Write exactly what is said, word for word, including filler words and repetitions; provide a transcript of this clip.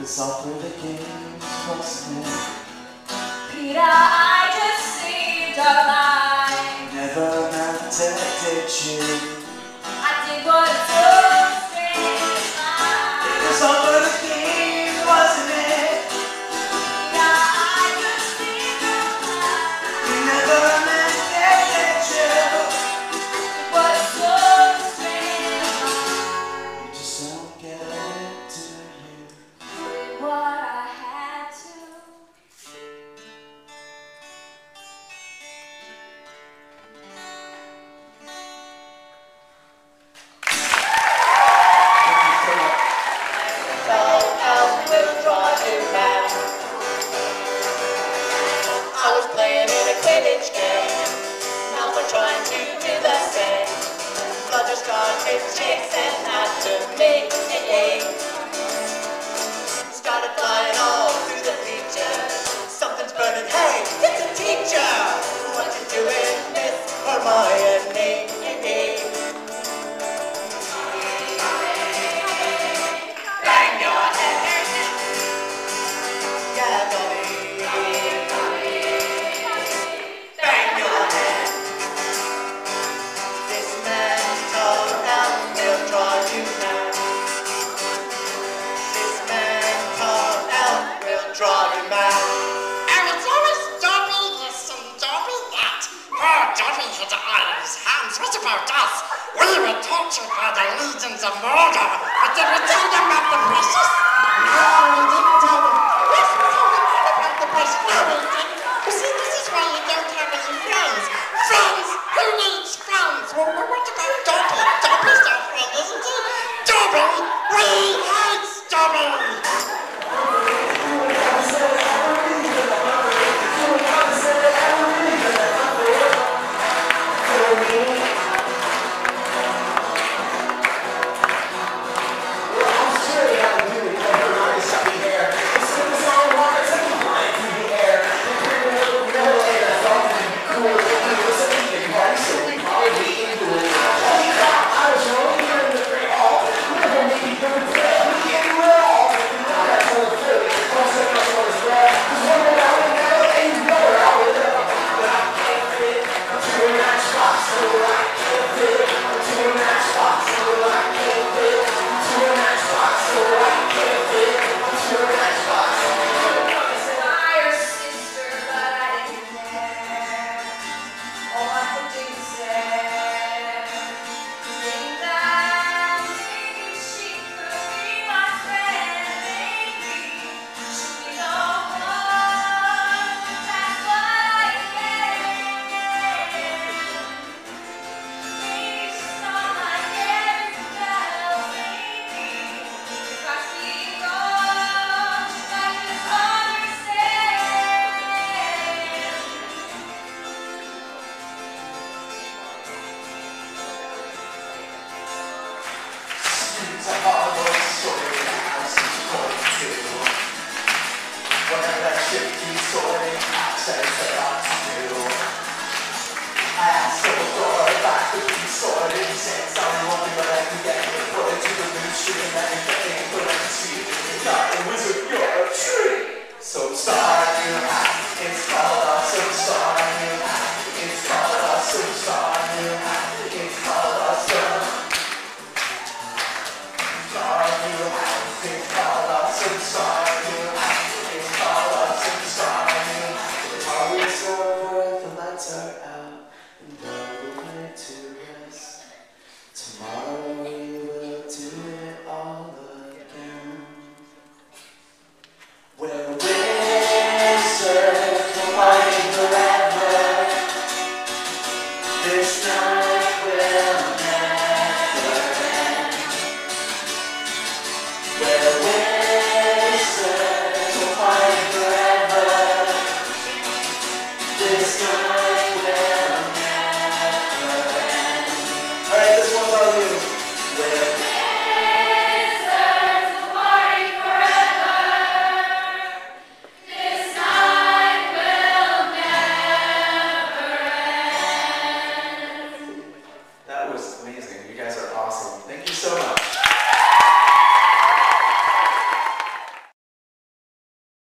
the software that games must end. Peter, I just saved our lives. Never contacted you. I did what it took to save lives. The software that games wasn't it. Peter, I just saved our lives. Never contacted you. I did what it took to save lives. You just don't get it, do you? What I had to. Someone else will draw you back. I was playing in a Quidditch game. Now we're trying to do the same. Flutters draw two chicks and not to me. Started flying all through the bleachers. Something's burning. Hey, it's a teacher. What you doing, Miss Hermione? Bang your head. Yeah, Dobby. Bang your head. This man's tall now will draw you mad. This man tall now will draw you mad. And it's always Dobby this and Dobby that. Poor Dobby had all of his hands. What about us? We were tortured by the legions of Mordor, but did we tell them about the precious? No, we didn't tell them. We didn't tell them all about the precious. No, we didn't. You see, this is why you don't have any friends. Friends? Who needs friends? Well, what about Dobby? Dobby's our friend, isn't he? Dobby! We hate Dobby! Sorted, said someone, but I can get it.